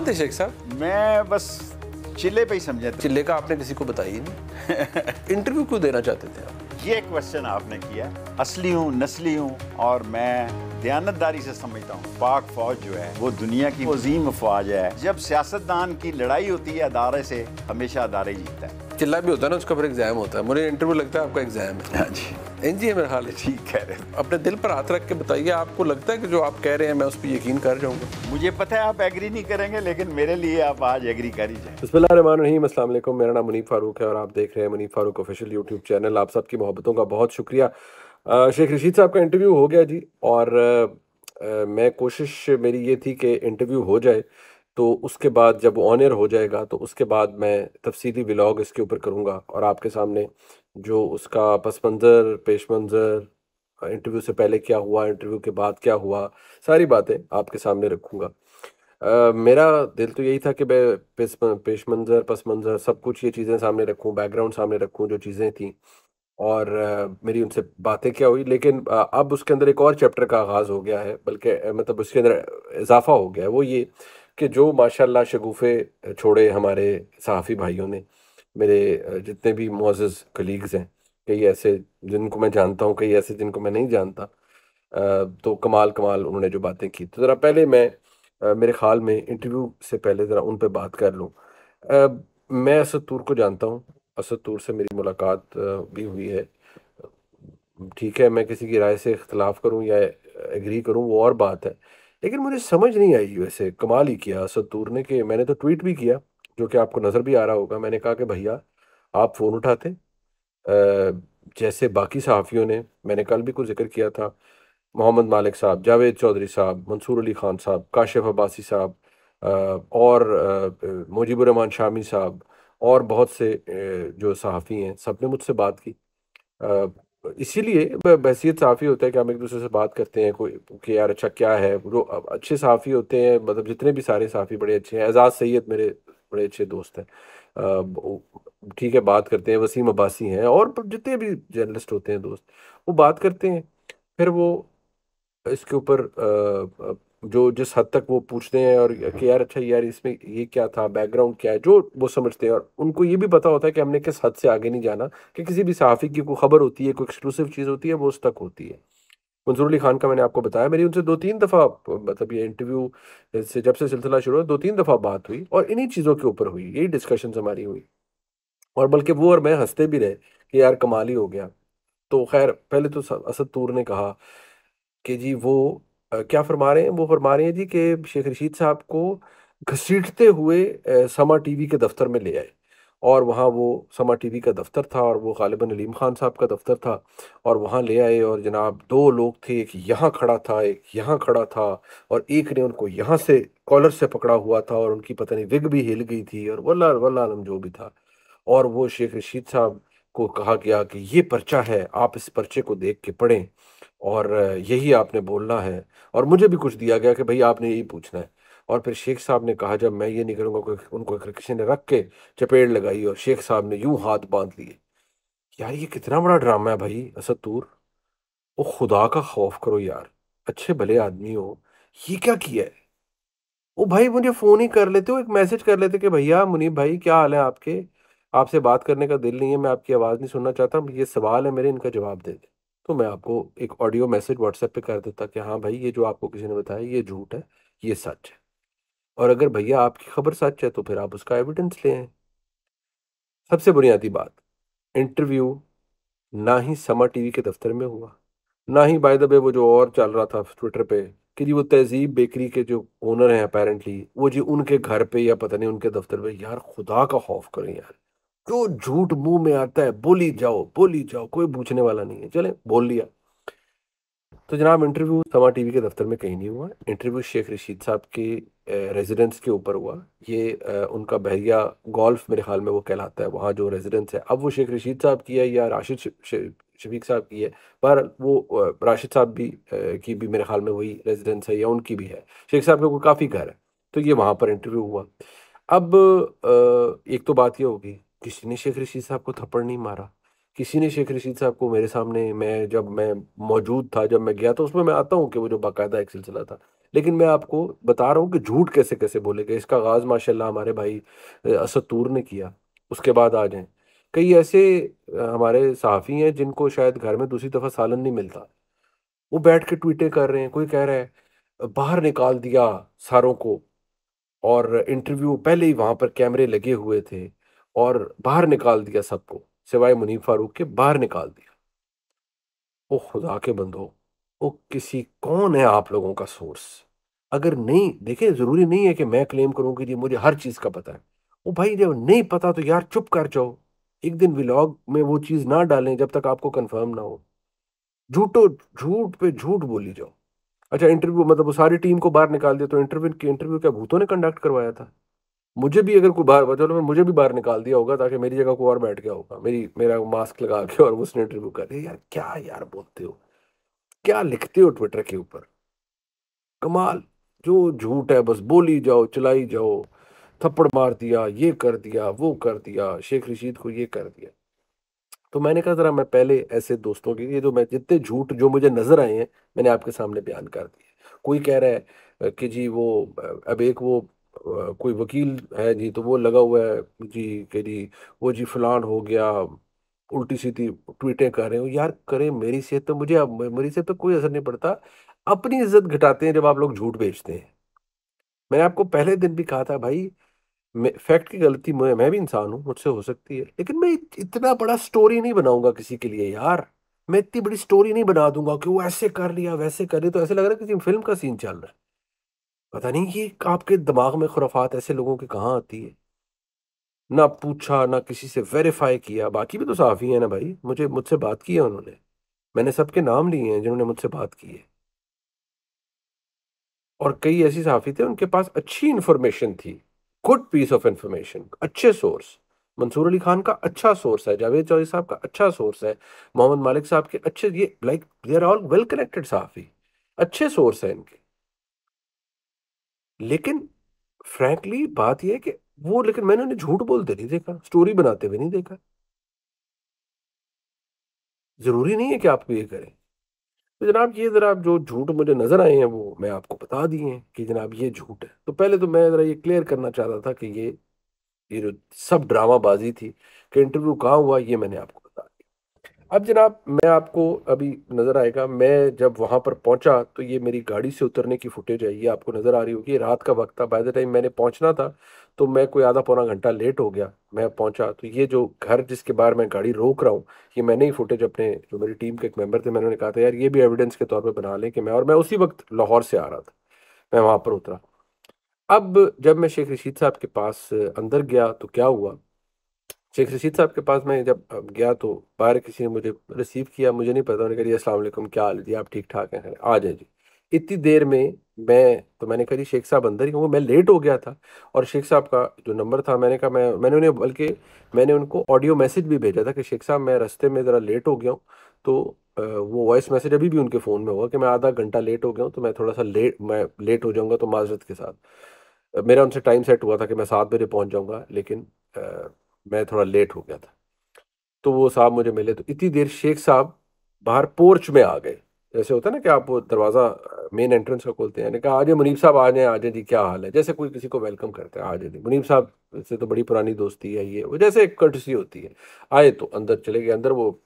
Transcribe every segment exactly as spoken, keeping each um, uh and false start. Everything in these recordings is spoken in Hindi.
कहाँ थे शेख साहब? मैं बस चिल्ले पे ही समझे। चिल्ले का आपने किसी को बताया ही नहीं। इंटरव्यू क्यों देना चाहते थे आप? ये क्वेश्चन आपने किया। असली हूँ, नस्ली हूँ और मैं दयानतदारी से समझता हूँ। पाक फौज जो है वो दुनिया की अजीम फौज है। जब सियासतदान की लड़ाई होती है अदारे से, हमेशा अदारे जीतता है। चिल्ला भी होता है ना उसका, फिर एग्जाम होता है। मुझे इंटरव्यू लगता है आपका एग्जाम है। हाँ जी, एन जी है मेरा हाल है। ठीक कह रहे हैं। अपने दिल पर हाथ रख के बताइए, आपको लगता है कि जो आप कह रहे हैं मैं उस पर यकीन कर जाऊँगा? मुझे पता है आप एग्री नहीं करेंगे, लेकिन मेरे लिए आप आज एग्री कर ही जाए। बिस्मिल्लाहिर्रहमानिर्रहीम, अस्सलाम वालेकुम। मेरा नाम मुनीब फ़ारूक है और आप देख रहे हैं Munib Farooq official YouTube channel. आप सबकी मोहब्बतों का बहुत शुक्रिया। शेख रशीद साहब का इंटरव्यू हो गया जी, और आ, मैं कोशिश मेरी ये थी कि इंटरव्यू हो जाए तो उसके बाद जब ऑन एयर हो जाएगा तो उसके बाद मैं तफसीली व्लॉग इसके ऊपर करूँगा और आपके सामने जो उसका पस मंज़र, पेश मंज़र, इंटरव्यू से पहले क्या हुआ, इंटरव्यू के बाद क्या हुआ, सारी बातें आपके सामने रखूँगा। Uh, मेरा दिल तो यही था कि मैं पेश मंज़र, पस मंज़र, सब कुछ ये चीज़ें सामने रखूं, बैकग्राउंड सामने रखूं, जो चीज़ें थीं और uh, मेरी उनसे बातें क्या हुई। लेकिन uh, अब उसके अंदर एक और चैप्टर का आगाज़ हो गया है, बल्कि मतलब उसके अंदर इजाफा हो गया है। वो ये कि जो माशाल्लाह शगुफ़े छोड़े हमारे सहाफ़ी भाइयों ने, मेरे जितने भी मुअज़्ज़ कलीग्स हैं, कई ऐसे जिनको मैं जानता हूँ, कई ऐसे जिनको मैं नहीं जानता, uh, तो कमाल कमाल उन्होंने जो बातें की। तो ज़रा पहले मैं Uh, मेरे ख्याल में इंटरव्यू से पहले ज़रा उन पे बात कर लूँ। uh, मैं असद तूर को जानता हूँ, असद तूर से मेरी मुलाकात uh, भी हुई है। ठीक है, मैं किसी की राय से इख्तलाफ़ करूँ या एग्री करूँ वो और बात है, लेकिन मुझे समझ नहीं आई। वैसे कमाल ही किया असद तूर ने कि मैंने तो ट्वीट भी किया, जो कि आपको नज़र भी आ रहा होगा। मैंने कहा कि भैया आप फ़ोन उठाते, uh, जैसे बाकी सहाफ़ियों ने, मैंने कल भी कुछ जिक्र किया था, मोहम्मद मालिक साहब, जावेद चौधरी साहब, मंसूर अली खान साहब, काशिफ अब्बासी साहब और मुजीबुर रहमान शामी साहब और बहुत से जो सहाफ़ी हैं, सब ने मुझसे बात की। इसीलिए बहसीत सहाफ़ी होता है कि हम एक दूसरे से बात करते हैं, कोई कि यार अच्छा क्या है। जो अच्छे सहाफ़ी होते हैं, मतलब जितने भी सारे सहाफ़ी बड़े अच्छे हैं। एजाज़ सैयद मेरे बड़े अच्छे दोस्त हैं, ठीक है, बात करते हैं। वसीम अब्बासी हैं और जितने भी जर्नलिस्ट होते हैं दोस्त, वो बात करते हैं। फिर वो इसके ऊपर जो जिस हद तक वो पूछते हैं और कि यार अच्छा यार इसमें ये क्या था, बैकग्राउंड क्या है, जो वो समझते हैं। और उनको ये भी पता होता है कि हमने किस हद से आगे नहीं जाना, कि किसी भी सहाफ़ी की कोई ख़बर होती है, कोई एक्सक्लूसिव चीज़ होती है, वो उस तक होती है। मंसूर अली खान का मैंने आपको बताया, मेरी उनसे दो तीन दफ़ा, मतलब ये इंटरव्यू से जब से सिलसिला शुरू हुआ दो तीन दफ़ा बात हुई और इन्हीं चीज़ों के ऊपर हुई, यही डिस्कशन हमारी हुई। और बल्कि वो और मैं हंसते भी रहे कि यार कमाल ही हो गया। तो खैर पहले तो असद तूर ने कहा कि जी वो आ, क्या फरमा रहे हैं? वो फरमा रहे हैं जी कि शेख रशीद साहब को घसीटते हुए आ, समा टीवी के दफ्तर में ले आए, और वहाँ वो समा टीवी का दफ्तर था और वो गालिब अलीम खान साहब का दफ्तर था, और वहाँ ले आए। और जनाब दो लोग थे, एक यहाँ खड़ा था, एक यहाँ खड़ा था, और एक ने उनको यहाँ से कॉलर से पकड़ा हुआ था और उनकी पता नहीं विग भी हिल गई थी और वल्लाह वल्लाह अलम जो भी था। और वो शेख रशीद साहब को कहा गया कि ये पर्चा है, आप इस पर्चे को देख के पढ़ें और यही आपने बोलना है। और मुझे भी कुछ दिया गया कि भाई आपने यही पूछना है। और फिर शेख साहब ने कहा जब मैं ये नहीं करूँगा, उनको किसी ने रख के चपेट लगाई और शेख साहब ने यूं हाथ बांध लिए। यार ये कितना बड़ा ड्रामा है भाई असद तूर, ओ खुदा का खौफ करो यार, अच्छे भले आदमी हो, ये क्या किया है? ओ भाई मुझे फ़ोन ही कर लेते हो, एक मैसेज कर लेते कि भैया मुनीब भाई क्या हाल है आपके, आपसे बात करने का दिल नहीं है, मैं आपकी आवाज़ नहीं सुनना चाहता, ये सवाल है मेरे, इनका जवाब दे दें। तो मैं आपको एक ऑडियो मैसेज व्हाट्सएप पे कर देता कि हाँ भाई ये जो आपको किसी ने बताया ये झूठ है, ये सच है, और अगर भैया आपकी खबर सच है तो फिर आप उसका एविडेंस ले आए। सबसे बुनियादी बात, इंटरव्यू ना ही समा टीवी के दफ्तर में हुआ, ना ही बाय द वे वो जो और चल रहा था ट्विटर पर कि जी वो तहज़ीब बेकरी के जो ओनर हैं अपेरेंटली, वो जी उनके घर पर या पता नहीं उनके दफ्तर पर। यार खुदा का खौफ करें यार, जो झूठ मुंह में आता है बोली जाओ बोली जाओ, कोई पूछने वाला नहीं है, चले बोल लिया। तो जनाब इंटरव्यू समा टीवी के दफ्तर में कहीं नहीं हुआ, इंटरव्यू शेख रशीद साहब के रेजिडेंस के ऊपर हुआ। ये ए, उनका बहरिया गोल्फ मेरे ख्याल में वो कहलाता है, वहाँ जो रेजिडेंस है। अब वो शेख रशीद साहब की है या राशिद शफीक साहब की है, पर वो राशिद साहब भी की भी मेरे ख्याल में वही रेजिडेंस है या उनकी भी है, शेख साहब के वो काफ़ी घर है। तो ये वहाँ पर इंटरव्यू हुआ। अब एक तो बात यह होगी किसी ने शेख रशीद साहब को थप्पड़ नहीं मारा, किसी ने शेख रशीद साहब को मेरे सामने, मैं जब मैं मौजूद था, जब मैं गया था उसमें मैं आता हूँ कि वो जो बाकायदा एक सिलसिला था, लेकिन मैं आपको बता रहा हूँ कि झूठ कैसे कैसे बोले गए। इसका आगाज़ माशाल्लाह हमारे भाई असद तूर ने किया, उसके बाद आ जाए कई ऐसे हमारे सहाफ़ी हैं जिनको शायद घर में दूसरी दफ़ा सालन नहीं मिलता, वो बैठ के ट्वीटें कर रहे हैं, कोई कह रहा है बाहर निकाल दिया सारों को, और इंटरव्यू पहले ही वहाँ पर कैमरे लगे हुए थे और बाहर निकाल दिया सबको सिवाय मुनीब फारूक के, बाहर निकाल दिया। ओ खुदा के बंदो, ओ किसी कौन है आप लोगों का सोर्स? अगर नहीं देखे, ज़रूरी नहीं है कि मैं क्लेम करूँ कि जी मुझे हर चीज़ का पता है। ओ भाई जब नहीं पता तो यार चुप कर जाओ, एक दिन व्लॉग में वो चीज़ ना डालें जब तक आपको कंफर्म ना हो। झूठो झूठ पे झूठ बोली जाओ। अच्छा इंटरव्यू, मतलब वो सारी टीम को बाहर निकाल दिया, तो इंटरव्यू के इंटरव्यू क्या भूतों ने कंडक्ट करवाया था? मुझे भी अगर कोई बाहर, चलो मुझे भी बाहर निकाल दिया होगा ताकि मेरी जगह को और बैठ गया होगा, मेरी मेरा मास्क लगा के, और उसने इंटरव्यू कर दिया। यार क्या यार बोलते हो, क्या लिखते हो ट्विटर के ऊपर? कमाल, जो झूठ है बस बोली जाओ, चलाई जाओ, थप्पड़ मार दिया, ये कर दिया, वो कर दिया, शेख रशीद को ये कर दिया। तो मैंने कहा ज़रा मैं पहले ऐसे दोस्तों के लिए, तो मैं जितने झूठ जो मुझे नज़र आए हैं मैंने आपके सामने बयान कर दिए। कोई कह रहा है कि जी वो, अब एक वो कोई वकील है जी, तो वो लगा हुआ है जी कि जी वो जी फलान हो गया, उल्टी सीधी ट्वीटें कर रहे हो। यार करें, मेरी सेहत तो मुझे अब मेरी सेहत तो कोई असर नहीं पड़ता। अपनी इज्जत घटाते हैं जब आप लोग झूठ बेचते हैं। मैंने आपको पहले दिन भी कहा था भाई, मैं फैक्ट की गलती, मैं मैं भी इंसान हूँ, मुझसे हो सकती है, लेकिन मैं इतना बड़ा स्टोरी नहीं बनाऊंगा किसी के लिए यार। मैं इतनी बड़ी स्टोरी नहीं बना दूंगा कि वो ऐसे कर लिया वैसे कर लिया, तो ऐसे लग रहा है किसी फिल्म का सीन चल रहा है। पता नहीं ये आपके दिमाग में खुराफात ऐसे लोगों के कहाँ आती है। ना पूछा, ना किसी से वेरीफाई किया। बाकी भी तो साफ़ी है ना भाई, मुझे मुझसे बात की है उन्होंने, मैंने सबके नाम लिए हैं जिन्होंने मुझसे बात की है। और कई ऐसी साफ़ी थे उनके पास अच्छी इन्फॉर्मेशन थी, गुड पीस ऑफ इंफॉर्मेशन, अच्छे सोर्स। मंसूर अली खान का अच्छा सोर्स है, जावेद चौधरी साहब का अच्छा सोर्स है, मोहम्मद मालिक साहब के अच्छे, ये like they are all well connected साफ़ी, अच्छे सोर्स हैं इनके। लेकिन फ्रैंकली बात यह है कि वो, लेकिन मैंने उन्हें झूठ बोलते नहीं देखा, स्टोरी बनाते हुए नहीं देखा। जरूरी नहीं है कि आपको ये करें। तो जनाब ये जनाब जो झूठ मुझे नज़र आए हैं वो मैं आपको बता दिए हैं कि जनाब ये झूठ है। तो पहले तो मैं ज़रा ये क्लियर करना चाहता था कि ये ये जो सब ड्रामाबाजी थी कि इंटरव्यू कहाँ हुआ, ये मैंने आपको बता दिया। अब जनाब मैं आपको अभी नज़र आएगा, मैं जब वहाँ पर पहुँचा तो ये मेरी गाड़ी से उतरने की फुटेज है, ये आपको नज़र आ रही होगी। रात का वक्त था, बाय द टाइम मैंने पहुँचना था तो मैं कोई आधा पौना घंटा लेट हो गया। मैं पहुँचा तो ये जो घर जिसके बाहर मैं गाड़ी रोक रहा हूँ, ये मैंने ही फुटेज अपने जो मेरी टीम के एक मेंबर थे, मैंने उन्हें कहा था यार ये भी एविडेंस के तौर पे बना लें कि मैं, और मैं उसी वक्त लाहौर से आ रहा था, मैं वहाँ पर उतरा। अब जब मैं शेख रशीद साहब के पास अंदर गया तो क्या हुआ, शेख रशीद साहब के पास मैं जब गया तो बाहर किसी ने मुझे रिसीव किया, मुझे नहीं पता, उन्होंने कहा अस्सलाम वालेकुम, क्या हाल है जी, आप ठीक ठाक हैं, आ जाए जी। इतनी देर में मैं, तो मैंने कहा शेख साहब अंदर ही, क्योंकि मैं लेट हो गया था, और शेख साहब का जो नंबर था मैंने कहा, मैं मैंने उन्हें बल्कि मैंने उनको ऑडियो मैसेज भी भेजा था कि शेख साहब मैं रास्ते में ज़रा लेट हो गया हूँ, तो वो वॉइस मैसेज अभी भी उनके फ़ोन में हुआ कि मैं आधा घंटा लेट हो गया हूँ, तो मैं थोड़ा सा लेट मैं लेट हो जाऊँगा, तो माजरत के साथ। मेरा उनसे टाइम सेट हुआ था कि मैं सात बजे पहुँच जाऊँगा, लेकिन आ, मैं थोड़ा लेट हो गया था। तो वो साहब मुझे मिले, तो इतनी देर शेख साहब बाहर पोर्च में आ गए, जैसे होता है ना कि आप वो दरवाज़ा मेन एंट्रेंस का खोलते हैं, यानी कहा आ जाए मुनीब साहब, आ जाए आ जाए जी, क्या हाल है, जैसे कोई किसी को वेलकम करते हैं, आ जाए जी, मुनीब साहब से तो बड़ी पुरानी दोस्ती है, ये वो जैसे एक कर्टसी होती है। आए तो अंदर चले गए, अंदर वो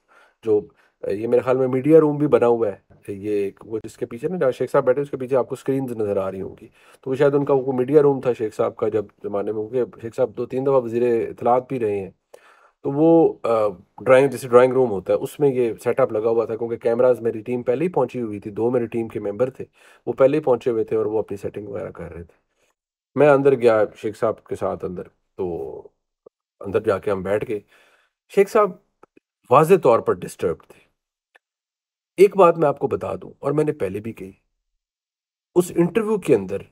जो ये मेरे ख्याल में मीडिया रूम भी बना हुआ है, ये वो जिसके पीछे ना शेख साहब बैठे, उसके पीछे आपको स्क्रीन नज़र आ रही होंगी, तो वो शायद उनका वो मीडिया रूम था शेख साहब का जब ज़माने में, क्योंकि शेख साहब दो तीन दफ़ा वज़ीरे इत्तलात भी रहे हैं, तो वो ड्राइंग जैसे ड्राइंग रूम होता है उसमें ये सेटअप लगा हुआ था, क्योंकि कैमरास मेरी टीम पहले ही पहुंची हुई थी, दो मेरी टीम के मेंबर थे वो पहले ही पहुंचे हुए थे और वो अपनी सेटिंग वगैरह कर रहे थे। मैं अंदर गया शेख साहब के साथ अंदर, तो अंदर जाके हम बैठ गए। शेख साहब वाज़े तौर पर डिस्टर्ब थे। एक बात मैं आपको बता दूँ, और मैंने पहले भी कही, उस इंटरव्यू के अंदर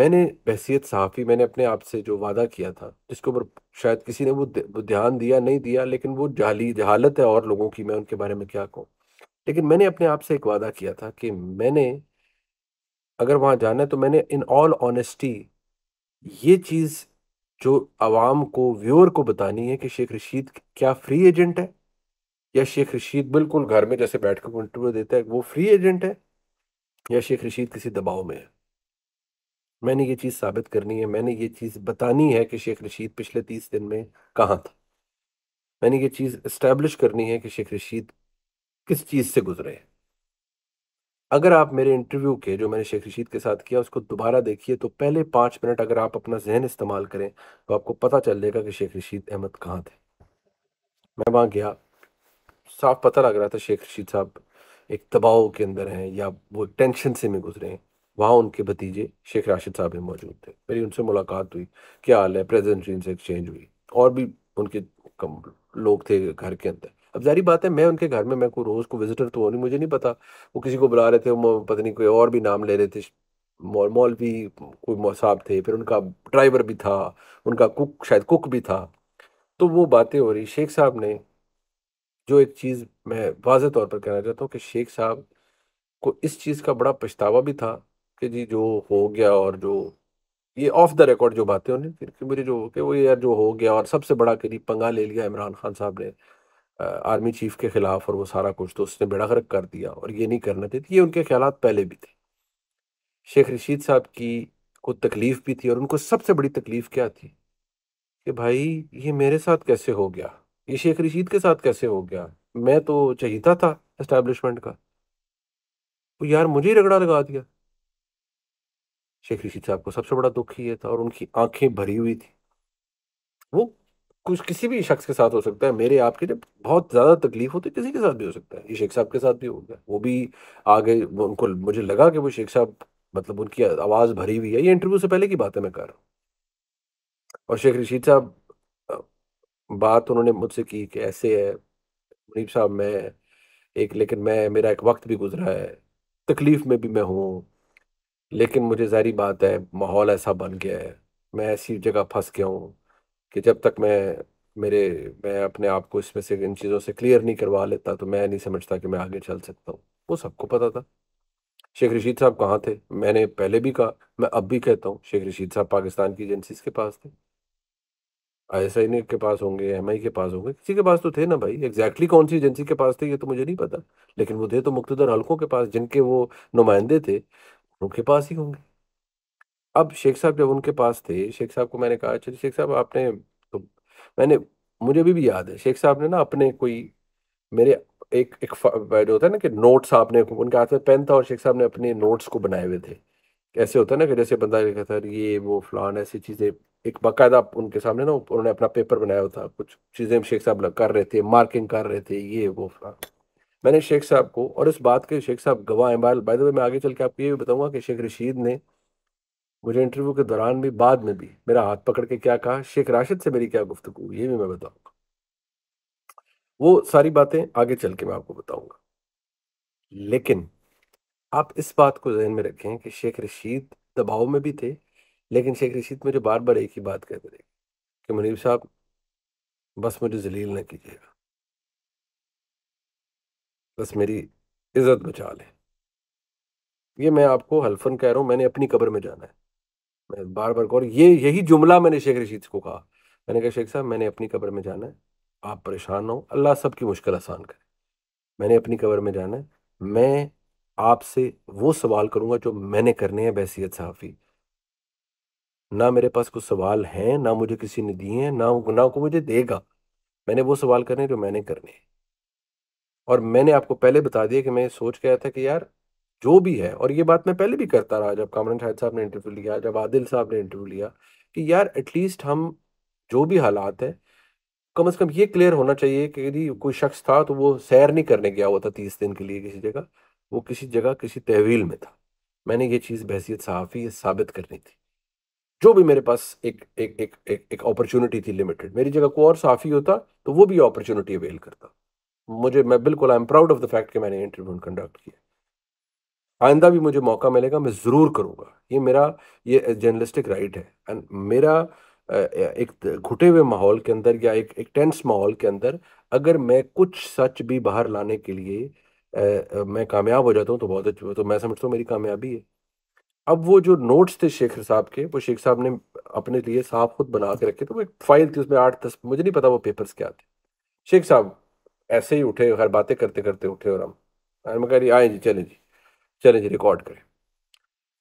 मैंने बहसीत सहाफ़ी मैंने अपने आप से जो वादा किया था, जिसके ऊपर शायद किसी ने वो ध्यान दिया नहीं दिया, लेकिन वो जाली जहालत है और लोगों की, मैं उनके बारे में क्या कहूँ, लेकिन मैंने अपने आप से एक वादा किया था कि मैंने अगर वहाँ जाना है तो मैंने इन ऑल ऑनेस्टी ये चीज़ जो आवाम को, व्यूअर को बतानी है कि शेख रशीद क्या फ्री एजेंट है या शेख रशीद बिल्कुल घर में जैसे बैठ कर इंटरव्यू देता है वो फ्री एजेंट है, या शेख रशीद किसी दबाव में है। मैंने ये चीज़ साबित करनी है, मैंने ये चीज़ बतानी है कि शेख रशीद पिछले तीस दिन में कहाँ था। मैंने ये चीज़ इस्टेब्लिश करनी है कि शेख रशीद किस चीज़ से गुजरे हैं। अगर आप मेरे इंटरव्यू के जो मैंने शेख रशीद के साथ किया उसको दोबारा देखिए तो पहले पाँच मिनट अगर आप अपना जहन इस्तेमाल करें तो आपको पता चल जाएगा कि शेख रशीद अहमद कहाँ थे। मैं वहाँ गया, साफ पता लग रहा था शेख रशीद साहब एक दबाव के अंदर हैं या वो टेंशन से में गुजरे हैं। वहाँ उनके भतीजे शेख राशिद साहब भी मौजूद थे। मेरी उनसे मुलाकात हुई, क्या हाल है, प्रेजेंटेशन से एक्सचेंज हुई, और भी उनके कम लोग थे घर के अंदर। अब जारी बात है मैं उनके घर में मैं को रोज़ को विजिटर तो हो नहीं, मुझे नहीं पता वो किसी को बुला रहे थे, वो पत्नी कोई और भी नाम ले रहे थे, मौलवी कोई साहब थे, फिर उनका ड्राइवर भी था, उनका कुक शायद कुक भी था। तो वो बातें हो रही। शेख साहब ने जो एक चीज़ मैं वाज़े तौर पर कहना चाहता हूँ कि शेख साहब को इस चीज़ का बड़ा पछतावा भी था कि जी जो हो गया, और जो ये ऑफ द रिकॉर्ड जो बातें उन्हें फिर मेरी जो कि वो यार जो हो गया, और सबसे बड़ा करीब पंगा ले लिया इमरान खान साहब ने आर्मी चीफ के ख़िलाफ़, और वो सारा कुछ तो उसने बेड़ा गर्क कर दिया और ये नहीं करना चाहिए। ये उनके ख्याल पहले भी थे। शेख रशीद साहब की को तकलीफ़ भी थी, और उनको सबसे बड़ी तकलीफ़ क्या थी कि भाई ये मेरे साथ कैसे हो गया, ये शेख रशीद के साथ कैसे हो गया, मैं तो चहीता था एस्टेब्लिशमेंट का, वो यार मुझे ही रगड़ा लगा दिया। शेख रशीद साहब को सबसे बड़ा दुख ही था, और उनकी आंखें भरी हुई थी। वो कुछ किसी भी शख्स के साथ हो सकता है, मेरे आपके जब बहुत ज़्यादा तकलीफ हो तो किसी के साथ भी हो सकता है। ये शेख साहब के साथ भी हो गया, वो भी आगे उनको मुझे लगा कि वो शेख साहब मतलब उनकी आवाज़ भरी हुई है। ये इंटरव्यू से पहले की बात है मैं कर रहा हूँ। और शेख रशीद साहब बात उन्होंने मुझसे की कि ऐसे है मुनीब साहब, मैं एक लेकिन मैं मेरा एक वक्त भी गुजरा है, तकलीफ़ में भी मैं हूँ, लेकिन मुझे ज़ाहिर बात है माहौल ऐसा बन गया है, मैं ऐसी जगह फंस गया हूँ कि जब तक मैं मेरे मैं अपने आप को इसमें से इन चीज़ों से क्लियर नहीं करवा लेता तो मैं नहीं समझता कि मैं आगे चल सकता हूँ। वो सबको पता था। शेख रशीद साहब कहाँ थे, मैंने पहले भी कहा, मैं अब भी कहता हूँ, शेख रशीद साहब पाकिस्तान की एजेंसीज़ के पास थे, आई एस आई ने के पास होंगे, एम आई के पास होंगे, किसी के पास तो थे ना भाई। एग्जैक्टली कौन सी एजेंसी के पास थे ये तो मुझे नहीं पता, लेकिन वो थे तो मुक्तदर हलकों के पास, जिनके वो नुमाइंदे थे उनके पास ही होंगे। अब शेख साहब जब उनके पास थे, शेख साहब को मैंने कहा, अच्छा शेख साहब आपने तो मैंने मुझे अभी भी याद है शेख साहब ने ना अपने कोई मेरे एक एक जो होता है ना कि नोट्स, आपने उनके हाथ में पेन था और शेख साहब ने अपने नोट्स को बनाए हुए थे। ऐसे होता है ना कि जैसे बंदा लिखा था ये वो फलान, ऐसी चीज़ें एक बाकायदा उनके सामने ना उन्होंने अपना पेपर बनाया होता, कुछ चीज़ें शेख साहब कर रहे थे, मार्किंग कर रहे थे, ये वो फलान। मैंने शेख साहब को, और इस बात के शेख साहब गवाह हैं, बाय द वे मैं आगे चल के आपको ये भी बताऊँगा कि शेख रशीद ने मुझे इंटरव्यू के दौरान भी बाद में भी मेरा हाथ पकड़ के क्या कहा, शेख राशिद से मेरी क्या गुफ्तगू, ये भी मैं बताऊँगा। वो सारी बातें आगे चल के मैं आपको बताऊँगा, लेकिन आप इस बात को जहन में रखें कि शेख रशीद दबाव में भी थे, लेकिन शेख रशीद मुझे बार बार एक ही बात कहते रहे कि मुनीब साहब बस मुझे जलील ना कीजिएगा, बस मेरी इज्जत बचा लें। ये मैं आपको हल्फन कह रहा हूँ, मैंने अपनी कब्र में जाना है। मैं बार बार कह रहा हूँ, ये यही जुमला मैंने शेख रशीद को कहा। मैंने कहा शेख साहब मैंने अपनी कब्र में जाना है, आप परेशान ना हो, अल्लाह सबकी मुश्किल आसान करे। मैंने अपनी कब्र में जाना है, मैं आपसे वो सवाल करूँगा जो मैंने करने हैं बहसीत सहाफ़ी। ना मेरे पास कुछ सवाल हैं, ना मुझे किसी ने दिए हैं, ना ना को मुझे देगा। मैंने वो सवाल करने जो मैंने करने हैं, और मैंने आपको पहले बता दिया कि मैं सोच गया था कि यार जो भी है, और ये बात मैं पहले भी करता रहा जब कामरान शाहिद साहब ने इंटरव्यू लिया, जब आदिल साहब ने इंटरव्यू लिया, कि यार एटलीस्ट हम जो भी हालात है कम अज़ कम ये क्लियर होना चाहिए कि यदि कोई शख्स था तो वो सैर नहीं करने गया हुआ था तीस दिन के लिए किसी जगह, वो किसी जगह किसी तहवील में था। मैंने ये चीज़ बहसीत सहाफ़ी ये साबित करनी थी, जो भी मेरे पास एक एक एक एक एक अपॉर्चुनिटी थी लिमिटेड। मेरी जगह को और सहाफ़ी होता तो वो भी अपॉर्चुनिटी अवेल करता। मुझे मैं बिल्कुल I am proud of the fact कि मैंने इंटरव्यू कंडक्ट किया। आइंदा भी मुझे मौका मिलेगा मैं ज़रूर करूँगा, ये मेरा ये जर्नलिस्टिक राइट है। एंड मेरा एक घुटे हुए माहौल के अंदर या एक एक टेंस माहौल के अंदर अगर मैं कुछ सच भी बाहर लाने के लिए आ, मैं कामयाब हो जाता हूँ तो बहुत अच्छा, तो मैं समझता हूँ मेरी कामयाबी है। अब वो जो नोट्स थे शेख साहब के, वो शेख साहब ने अपने लिए साहब खुद बना के रखे थे। वो एक फ़ाइल थी उसमें आठ दस मुझे नहीं पता वो पेपर्स क्या थे। शेख साहब ऐसे ही उठे, हर बातें करते करते उठे और हम मैं कह रही आए जी चले जी चले जी रिकॉर्ड करें।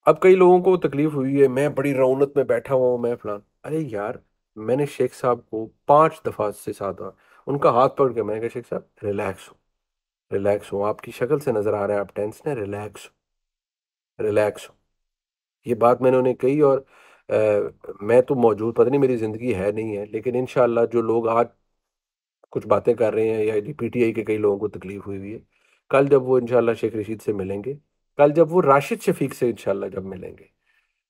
अब कई लोगों को तकलीफ हुई है, मैं बड़ी रौनक में बैठा हुआ हूँ मैं फलान। अरे यार मैंने शेख साहब को पाँच दफ़ा से साथ उनका हाथ पकड़ के मैंने कहा शेख साहब रिलैक्स हो रिलैक्स हो, आपकी शक्ल से नज़र आ रहा है आप टेंस ने, रिलैक्स हो रिलैक्स हो। ये बात मैंने उन्हें कही और आ, मैं तो मौजूद पता नहीं मेरी ज़िंदगी है नहीं है, लेकिन इंशाल्लाह जो लोग आज कुछ बातें कर रहे हैं या पीटीआई के कई लोगों को तकलीफ हुई हुई है, कल जब वो इंशाल्लाह शेख रशीद से मिलेंगे, कल जब वो राशिद शफीक से इंशाल्लाह जब मिलेंगे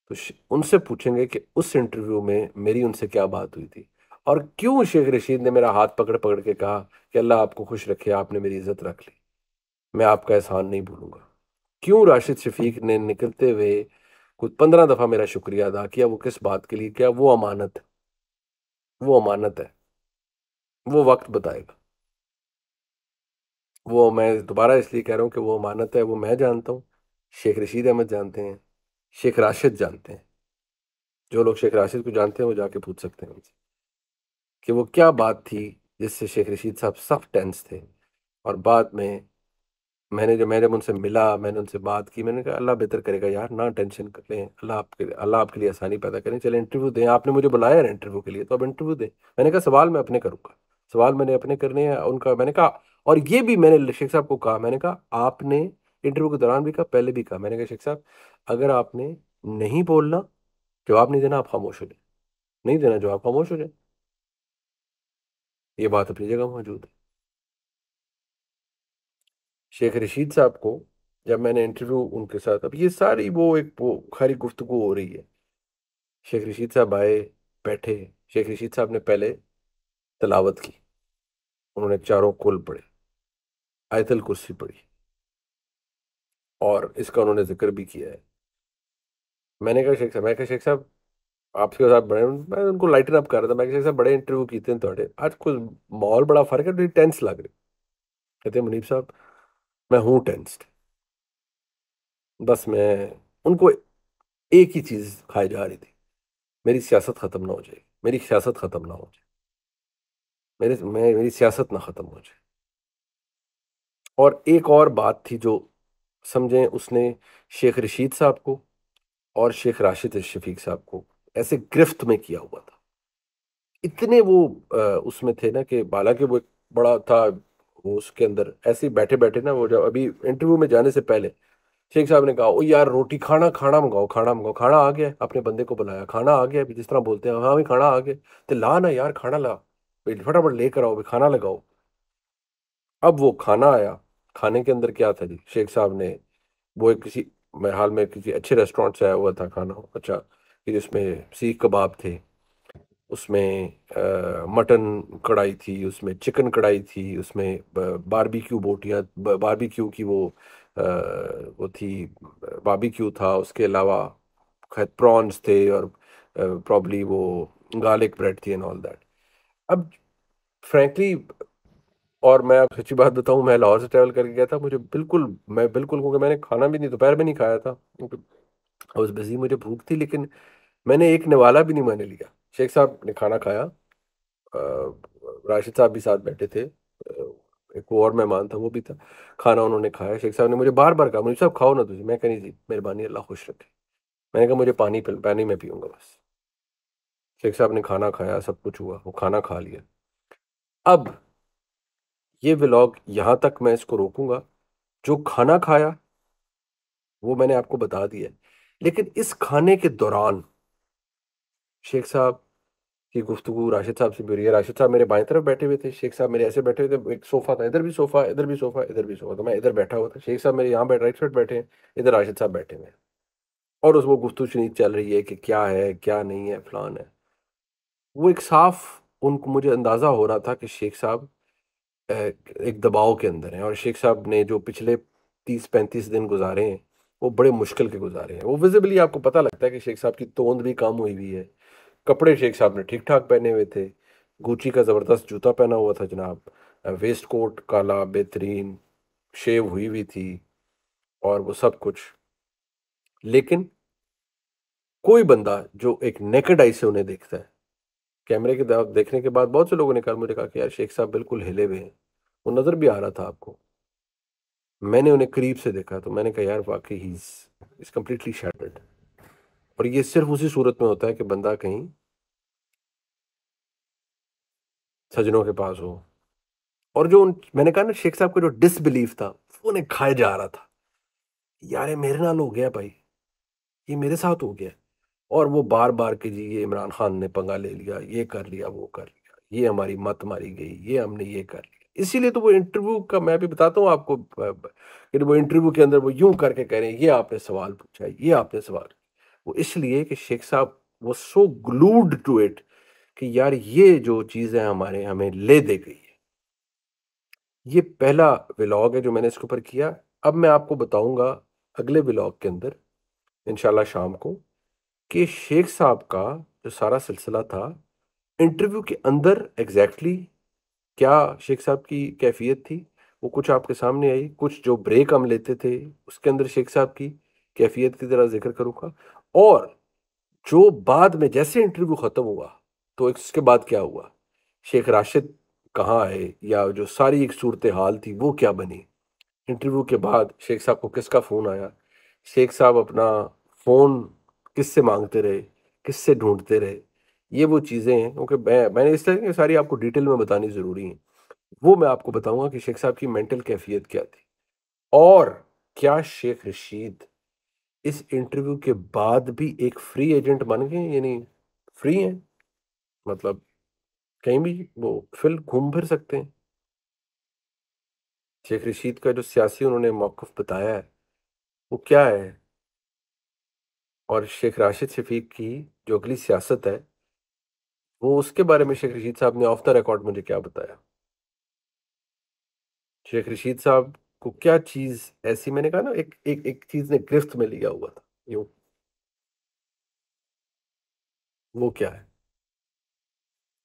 तो उनसे पूछेंगे कि उस इंटरव्यू में मेरी उनसे क्या बात हुई थी और क्यों शेख रशीद ने मेरा हाथ पकड़ पकड़ के कहा कि अल्लाह आपको खुश रखे, आपने मेरी इज्जत रख ली, मैं आपका एहसान नहीं भूलूंगा। क्यों राशिद शफीक ने निकलते हुए कुछ पंद्रह दफ़ा मेरा शुक्रिया अदा किया, वो किस बात के लिए किया? वो अमानत है, वो अमानत है, वो वक्त बताएगा। वो मैं दोबारा इसलिए कह रहा हूँ कि वो अमानत है, वो मैं जानता हूँ, शेख रशीद अहमद जानते हैं, शेख राशिद जानते हैं। जो लोग शेख राशिद को जानते हैं वो जाके पूछ सकते हैं उनसे कि वो क्या बात थी जिससे शेख रशीद साहब सख्त टेंस थे। और बाद में मैंने जब मैं जब उनसे मिला, मैंने उनसे बात की, मैंने कहा अल्लाह बेहतर करेगा यार, ना टेंशन कर लें, अल्लाह आपके अल्लाह आपके लिए आसानी पैदा करें, चले इंटरव्यू दें, आपने मुझे बुलाया है इंटरव्यू के लिए तो अब इंटरव्यू दें। मैंने कहा सवाल मैं अपने करूँगा, सवाल मैंने अपने करने हैं उनका। मैंने कहा और ये भी मैंने शेख साहब को कहा, मैंने कहा आपने इंटरव्यू के दौरान भी कहा, पहले भी कहा, मैंने कहा शेख साहब अगर आपने नहीं बोलना जवाब नहीं देना आप खामोश हो जाए, नहीं देना जवाब खामोश हो जाए, ये बात अपनी जगह मौजूद है। शेख रशीद साहब को जब मैंने इंटरव्यू उनके साथ, अब ये सारी वो एक वो खारी गुफ्तगू हो रही है, शेख रशीद साहब आए बैठे, शेख रशीद साहब ने पहले तलावत की, उन्होंने चारों कुल पढ़े, आयतुल कुर्सी पढ़ी और इसका उन्होंने जिक्र भी किया है। मैंने कहा शेख साहब मैं कहा शेख साहब आपके साथ बड़े मैं उनको लाइटन अप कर रहा था, मैं शेख साहब बड़े इंटरव्यू किए थे थोड़े, आज कुछ माहौल बड़ा फ़र्क है, टेंस लग रही। कहते हैं मुनीब साहब मैं हूँ टेंस्ड, बस मैं उनको एक ही चीज़ खाई जा रही थी, मेरी सियासत ख़त्म ना हो जाए, मेरी सियासत ख़त्म ना हो जाए, मेरे मैं मेरी सियासत ना ख़त्म हो जाए। और एक और बात थी जो समझें उसने शेख रशीद साहब को और शेख राशिद शफीक साहब को ऐसे गिरफ्त में किया हुआ था, इतने वो आ, उसमें थे ना कि हालांकि वो एक बड़ा था वो उसके अंदर ऐसे बैठे बैठे ना वो जब अभी इंटरव्यू में जाने से पहले शेख साहब ने कहा ओ यार रोटी खाना खाना मंगाओ खाना मंगाओ, खाना आ गया, अपने बंदे को बुलाया, खाना आ गया, अभी जिस तरह बोलते हैं हाँ भाई खाना आ गया तो ला ना यार खाना ला, फटाफट लेकर आओ, खाना लगाओ। अब वो खाना आया, खाने के अंदर क्या था जी, शेख साहब ने वो एक किसी हाल में किसी अच्छे रेस्टोरेंट से आया हुआ था खाना, अच्छा कि जिसमें सीख कबाब थे, उसमें मटन कढ़ाई थी, उसमें चिकन कढ़ाई थी, उसमें बारबेक्यू बोटियाँ बारबेक्यू की वो आ, वो थी बारबेक्यू था, उसके अलावा प्रॉन्स थे और प्रॉब्ली वो गार्लिक ब्रेड थी एंड ऑल दैट। अब फ्रेंकली और मैं आपको सच्ची बात बताऊँ, मैं लाहौर से ट्रैवल करके गया था, मुझे बिल्कुल मैं बिल्कुल क्योंकि मैंने खाना भी नहीं दोपहर में नहीं खाया था, आई वॉज बिजी, मुझे भूख थी, लेकिन मैंने एक निवाला भी नहीं मैंने लिया। शेख साहब ने खाना खाया, राशिद साहब भी साथ बैठे थे, एक और मेहमान था वो भी था, खाना उन्होंने खाया। शेख साहब ने मुझे बार बार कहा मुनीब साहब खाओ ना तुझे, मैं कह नहीं जी मेहरबानी अल्लाह खुश रखे, मैंने कहा मुझे पानी पानी में पीऊँगा बस। शेख साहब ने खाना खाया, सब कुछ हुआ, वो खाना खा लिया। अब ये व्लॉग यहाँ तक मैं इसको रोकूँगा, जो खाना खाया वो मैंने आपको बता दिया, लेकिन इस खाने के दौरान शेख साहब की गुफ्तगू राशिद साहब से भी हो रही है। राशिद साहब मेरे बाएं तरफ बैठे हुए थे, शेख साहब मेरे ऐसे बैठे हुए थे, एक सोफ़ा था, इधर भी सोफ़ा इधर भी सोफ़ा इधर भी सोफ़ा, तो मैं इधर बैठा हुआ था, शेख साहब मेरे यहाँ बैठ राइट साइड बैठे हैं, इधर राशिद साहब बैठे हुए हैं और उस वो गुफ्तगू शरीफ चल रही है कि क्या है क्या नहीं है फलान है। वो एक साफ उनको मुझे अंदाज़ा हो रहा था कि शेख साहब एक दबाव के अंदर हैं और शेख साहब ने जो पिछले तीस पैंतीस दिन गुजारे हैं वो बड़े मुश्किल के गुजारे हैं। वो विजिबली आपको पता लगता है कि शेख साहब की तोंद भी कम हुई हुई है, कपड़े शेख साहब ने ठीक ठाक पहने हुए थे, गुची का ज़बरदस्त जूता पहना हुआ था जनाब, वेस्ट कोट काला बेहतरीन, शेव हुई हुई थी और वो सब कुछ, लेकिन कोई बंदा जो एक नेकेड आई से उन्हें देखता है, कैमरे के देखने के बाद बहुत से लोगों ने कहा मुझे कहा कि यार शेख साहब बिल्कुल हिले हुए हैं, वो नज़र भी आ रहा था आपको। मैंने उन्हें करीब से देखा तो मैंने कहा यार वाकई ही इज़ कम्प्लीटली शैटर्ड। और ये सिर्फ उसी सूरत में होता है कि बंदा कहीं सजनों के पास हो। और जो उन मैंने कहा ना शेख साहब का जो डिसबिलीफ था वो उन्हें खाए जा रहा था, यार मेरे नाल हो गया भाई, ये मेरे साथ हो गया। और वो बार बार के जी ये इमरान खान ने पंगा ले लिया, ये कर लिया, वो कर लिया, ये हमारी मत मारी गई, ये हमने ये कर लिया। इसीलिए तो वो इंटरव्यू का मैं भी बताता हूँ आपको कि वो इंटरव्यू के अंदर वो यूं करके कह रहे हैं ये आपने सवाल पूछा, ये आपने सवाल, वो इसलिए कि शेख साहब वो सो ग्लूड टू इट कि यार ये जो चीज़ है हमारे हमें ले दे गई है। ये पहला व्लॉग है जो मैंने इसके ऊपर किया। अब मैं आपको बताऊँगा अगले व्लॉग के अंदर इंशाल्लाह शाम को कि शेख साहब का जो सारा सिलसिला था इंटरव्यू के अंदर एग्जैक्टली क्या शेख साहब की कैफियत थी, वो कुछ आपके सामने आई। कुछ जो ब्रेक हम लेते थे उसके अंदर शेख साहब की कैफियत की तरह जिक्र करूँगा। और जो बाद में जैसे इंटरव्यू ख़त्म हुआ तो इसके बाद क्या हुआ, शेख राशिद कहाँ आए, या जो सारी एक सूरत हाल थी वो क्या बनी, इंटरव्यू के बाद शेख साहब को किसका फ़ोन आया, शेख साहब अपना फ़ोन किससे मांगते रहे, किससे ढूंढते रहे, ये वो चीज़ें हैं। क्योंकि मैं मैंने इस तरह की सारी आपको डिटेल में बतानी ज़रूरी है। वो मैं आपको बताऊंगा कि शेख साहब की मेंटल कैफियत क्या थी। और क्या शेख रशीद इस इंटरव्यू के बाद भी एक फ्री एजेंट बन गए, यानी फ्री हैं, मतलब कहीं भी वो फिल घूम फिर सकते हैं। शेख रशीद का जो सियासी उन्होंने मौक़िफ़ बताया है वो क्या है, और शेख राशिद शफीक की जो अगली सियासत है वो उसके बारे में शेख रशीद साहब ने ऑफ द रिकॉर्ड मुझे क्या बताया। शेख रशीद साहब को क्या चीज़ ऐसी, मैंने कहा ना एक एक एक चीज़ ने गिरफ्त में लिया हुआ था यूं, वो क्या है।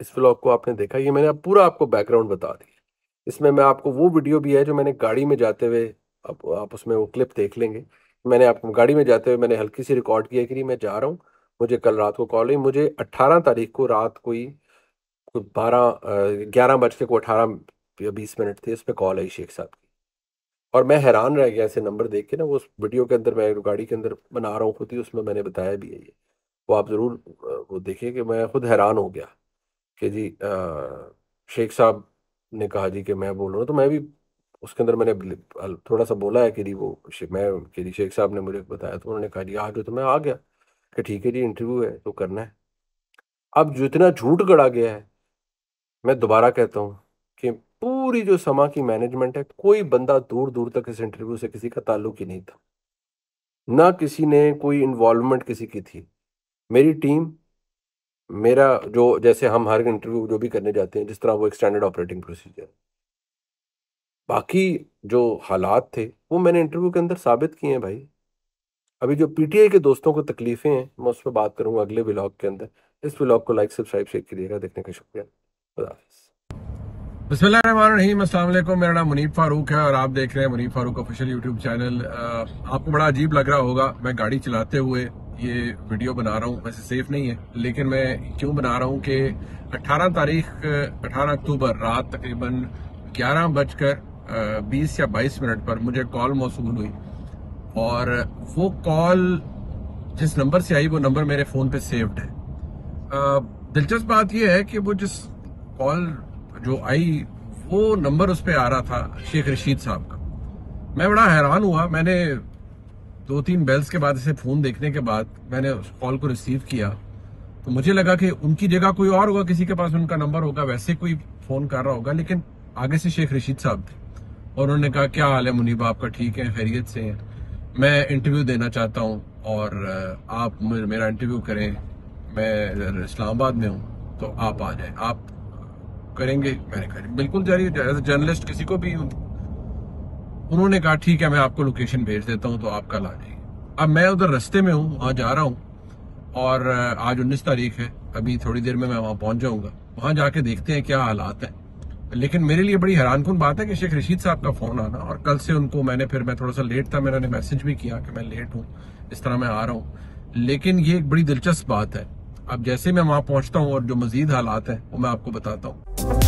इस व्लॉग को आपने देखा, ये मैंने अब पूरा आपको बैकग्राउंड बता दिया। इसमें मैं आपको वो वीडियो भी है जो मैंने गाड़ी में जाते हुए, आप, आप उसमें वो क्लिप देख लेंगे, मैंने आपको गाड़ी में जाते हुए मैंने हल्की सी रिकॉर्ड किया कि मैं जा रहा हूँ। मुझे कल रात को कॉल हुई, मुझे अट्ठारह तारीख को रात कोई कोई बारह ग्यारह बज के को अठारह या बीस मिनट थे, उस पर कॉल आई शेख साहब की। और मैं हैरान रह गया ऐसे नंबर देख के ना, वो उस वीडियो के अंदर मैं गाड़ी के अंदर बना रहा हूँ खुद ही, उसमें मैंने बताया भी है, ये वो आप ज़रूर वो देखें कि मैं खुद हैरान हो गया कि जी आ, शेख साहब ने कहा जी कि मैं बोल रहा हूँ। तो मैं भी उसके अंदर मैंने थोड़ा सा बोला है कि जी वो मैं कि जी शेख साहब ने मुझे बताया, तो उन्होंने कहा जी आ जाओ, तो मैं आ गया कि ठीक है जी इंटरव्यू है तो करना है। अब जो इतना झूठ गढ़ा गया है, मैं दोबारा कहता हूँ कि पूरी जो समा की मैनेजमेंट है, कोई बंदा दूर दूर तक इस इंटरव्यू से किसी का ताल्लुक ही नहीं था, ना किसी ने कोई इन्वॉल्वमेंट किसी की थी। मेरी टीम, मेरा जो जैसे हम हर इंटरव्यू जो भी करने जाते हैं जिस तरह वो एक स्टैंडर्ड ऑपरेटिंग प्रोसीजर, बाकी जो हालात थे वो मैंने इंटरव्यू के अंदर साबित किए हैं भाई। अभी जो पीटीआई के दोस्तों को तकलीफ़ें हैं मैं उस पर बात करूंगा अगले व्लॉग के अंदर। इस व्लॉग को लाइक सब्सक्राइब शेयर करिएगा, देखने का शुक्रिया, खुदा हाफिज़। बिस्मिल्लाहिर्रहमानिर्रहीम, अस्सलाम वालेकुम, मेरा नाम मुनीब फ़ारूक है और आप देख रहे हैं Munib Farooq official YouTube channel. आपको बड़ा अजीब लग रहा होगा, मैं गाड़ी चलाते हुए ये वीडियो बना रहा हूँ, वैसे सेफ नहीं है लेकिन मैं क्यों बना रहा हूँ कि अट्ठारह तारीख अठारह अक्टूबर रात तकरीबन ग्यारह बजकर बीस या बाईस मिनट पर मुझे कॉल मौसूल हुई, और वो कॉल जिस नंबर से आई वो नंबर मेरे फ़ोन पे सेव्ड है। दिलचस्प बात यह है कि वो जिस कॉल जो आई वो नंबर उस पर आ रहा था शेख रशीद साहब का। मैं बड़ा हैरान हुआ, मैंने दो तीन बेल्स के बाद इसे फ़ोन देखने के बाद मैंने उस कॉल को रिसीव किया तो मुझे लगा कि उनकी जगह कोई और होगा, किसी के पास उनका नंबर होगा, वैसे कोई फ़ोन कर रहा होगा, लेकिन आगे से शेख रशीद साहब थे और उन्होंने कहा क्या हाल है मुनीब, आपका ठीक है, खैरियत से हैं, मैं इंटरव्यू देना चाहता हूं और आप मेरा इंटरव्यू करें, मैं इस्लामाबाद में हूं तो आप आ जाएं, आप करेंगे। मैंने कहा बिल्कुल जारी, जर्नलिस्ट किसी को भी। उन्होंने कहा ठीक है मैं आपको लोकेशन भेज देता हूं तो आप कल आ जाइए। अब मैं उधर रस्ते में हूँ, वहाँ जा रहा हूँ और आज उन्नीस तारीख है, अभी थोड़ी देर में मैं वहाँ पहुँच जाऊँगा, वहाँ जाके देखते हैं क्या हालात हैं। लेकिन मेरे लिए बड़ी हैरानकुन बात है कि शेख रशीद साहब का फ़ोन आना, और कल से उनको मैंने फिर मैं थोड़ा सा लेट था, मैंने मैसेज भी किया कि मैं लेट हूँ, इस तरह मैं आ रहा हूँ, लेकिन ये एक बड़ी दिलचस्प बात है। अब जैसे मैं वहाँ पहुँचता हूँ और जो मज़ीद हालात हैं वो मैं आपको बताता हूँ।